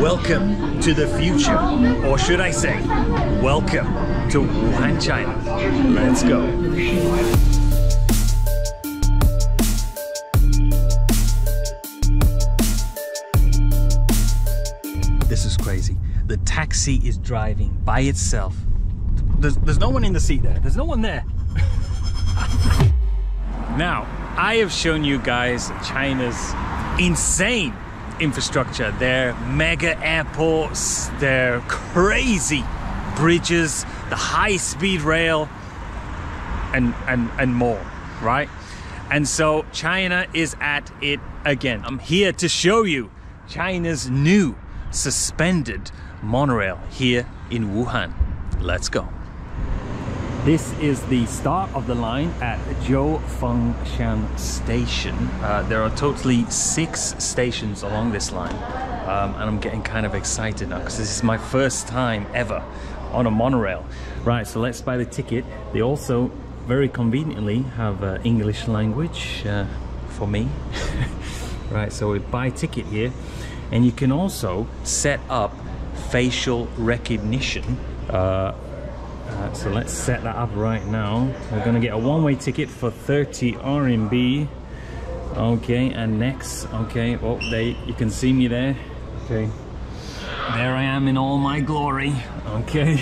Welcome to the future, or should I say, welcome to Wuhan, China. Let's go. This is crazy. The taxi is driving by itself. There's no one in the seat there. There's no one there. Now, I have shown you guys China's insane infrastructure, their mega airports, their crazy bridges, the high-speed rail, and more, right? And so China is at it again. I'm here to show you China's new suspended monorail here in Wuhan. Let's go. This is the start of the line at Zhoufengshan Station. There are totally 6 stations along this line, and I'm getting kind of excited now because this is my first time ever on a monorail. Right, so let's buy the ticket. They also very conveniently have English language for me. Right, so we buy ticket here, and you can also set up facial recognition. So let's set that up right now. We're gonna get a one-way ticket for 30 RMB. Okay, and next, okay, oh, you can see me there. Okay, there I am in all my glory. Okay.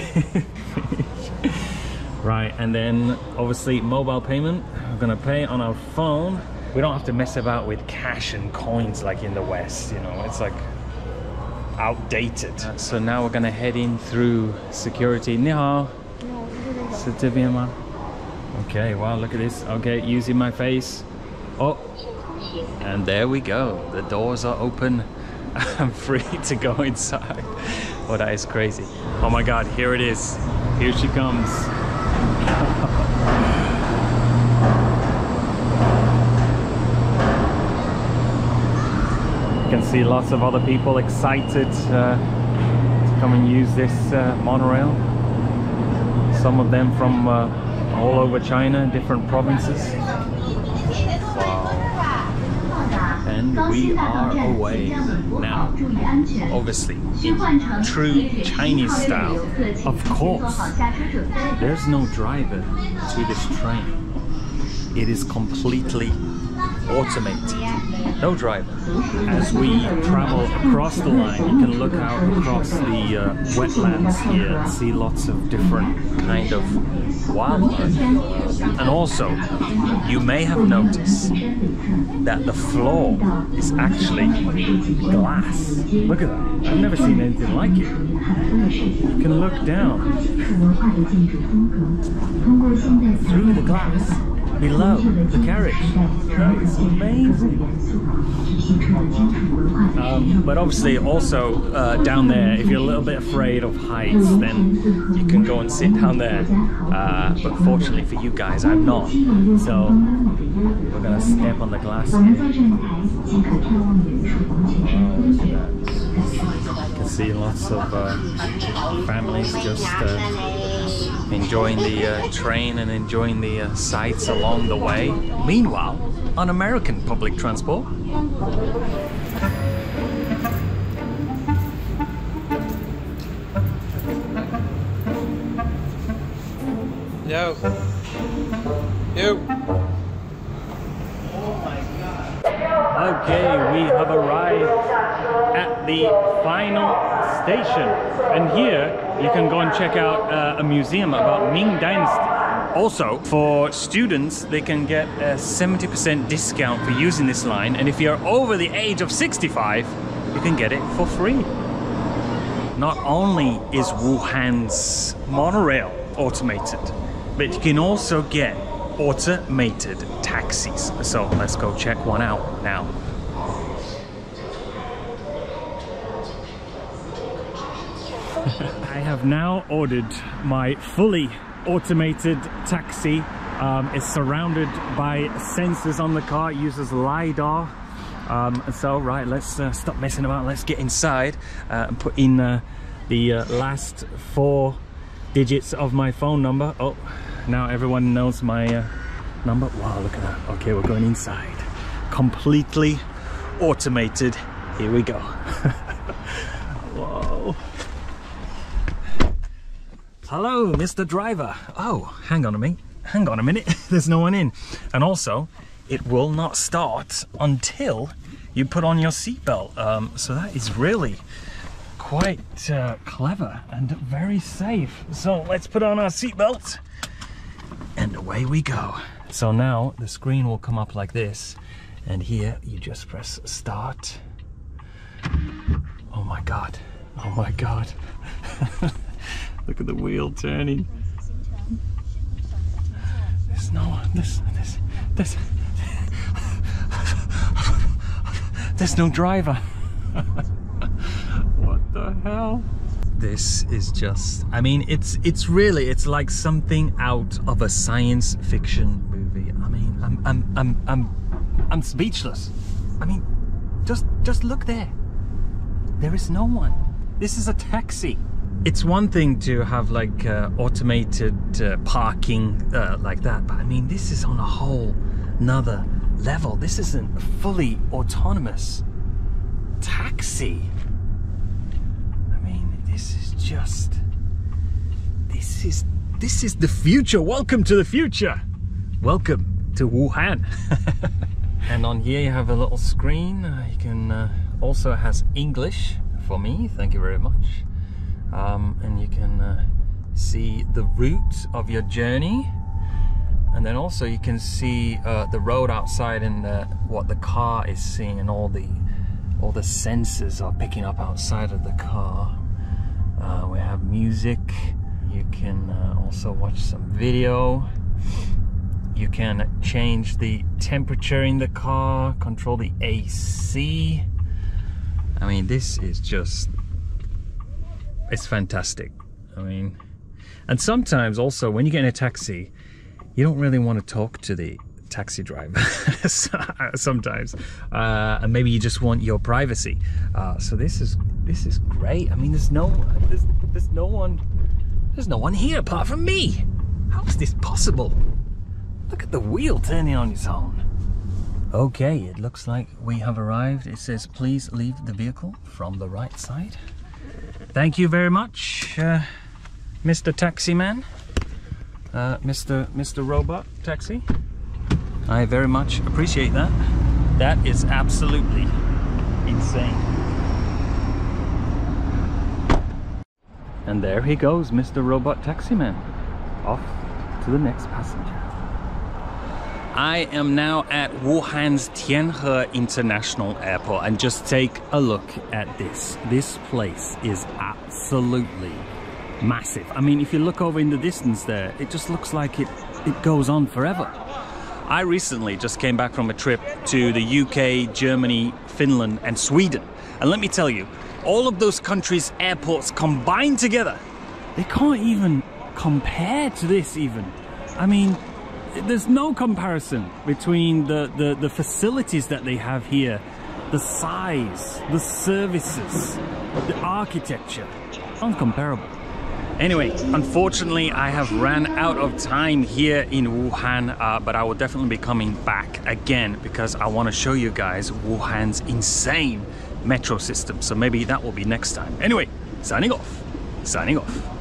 Right, and then obviously mobile payment. We're gonna pay on our phone. We don't have to mess about with cash and coins like in the West, you know, it's like outdated. So now we're gonna head in through security. Ni hao. Okay, wow, look at this. Okay, using my face. Oh, and there we go. The doors are open. I'm free to go inside. Oh, that is crazy. Oh my God, here it is. Here she comes. You can see lots of other people excited to come and use this monorail. Some of them from all over China, different provinces. Wow. And we are away now. Obviously, in true Chinese style. Of course, there's no driver to this train. It is completely automated. No driver. As we travel across the line, you can look out across the wetlands here and see lots of different kind of wildlife. And also, you may have noticed that the floor is actually glass. Look at that. I've never seen anything like it. You can look down through the glass below the carriage. That is amazing. But obviously also down there, if you're a little bit afraid of heights, then you can go and sit down there. But fortunately for you guys, I'm not. So we're gonna step on the glass here. You can see lots of families just enjoying the train and enjoying the sights along the way. Meanwhile, on American public transport. Yo. Yo. Oh my God. Okay, we have arrived at the final station. And here, you can go and check out a museum about Ming Dynasty. Also, for students, they can get a 70% discount for using this line. And if you're over the age of 65, you can get it for free. Not only is Wuhan's monorail automated, but you can also get automated taxis. So let's go check one out now. I have now ordered my fully automated taxi. It's surrounded by sensors on the car. It uses LiDAR. So right, let's stop messing about. Let's get inside and put in the last 4 digits of my phone number. Oh, now everyone knows my number. Wow, look at that. Okay, we're going inside. Completely automated. Here we go. Hello, Mr. Driver. Oh, hang on a minute. Hang on a minute. There's no one in. And also, it will not start until you put on your seatbelt. So that is really quite clever and very safe. So let's put on our seatbelts and away we go. So now the screen will come up like this, and here you just press start. Oh my God. Oh my God. Look at the wheel turning. There's no one. There's no driver. What the hell? This is just, I mean, it's like something out of a science fiction movie. I mean, I'm speechless. I mean, just look there. There is no one. This is a taxi. It's one thing to have like automated parking like that, but I mean, this is on a whole nother level. This isn't a fully autonomous taxi. I mean, this is the future. Welcome to the future. Welcome to Wuhan. And on here you have a little screen. You can also has English for me. Thank you very much. And you can see the route of your journey, and then also you can see the road outside and what the car is seeing, and all the sensors are picking up outside of the car. We have music. You can also watch some video. You can change the temperature in the car, control the AC. I mean, this is just, it's fantastic. I mean, and sometimes also when you get in a taxi, you don't really want to talk to the taxi driver sometimes, and maybe you just want your privacy. So this is great. I mean, there's no one here apart from me. How is this possible? Look at the wheel turning on its own. Okay, it looks like we have arrived. It says please leave the vehicle from the right side. Thank you very much, Mr. Taxi Man, Mr. Robot Taxi. I very much appreciate that. That is absolutely insane. And there he goes, Mr. Robot Taxi Man, off to the next passenger. I am now at Wuhan's Tianhe International Airport, and just take a look at this. This place is absolutely massive. I mean, if you look over in the distance there, it just looks like it goes on forever. I recently just came back from a trip to the UK, Germany, Finland and Sweden. And let me tell you, all of those countries' airports combined together, they can't even compare to this even. I mean, there's no comparison between the facilities that they have here, the size, the services, the architecture, uncomparable. Anyway, unfortunately I have ran out of time here in Wuhan, but I will definitely be coming back again because I want to show you guys Wuhan's insane metro system. So maybe that will be next time. Anyway, signing off.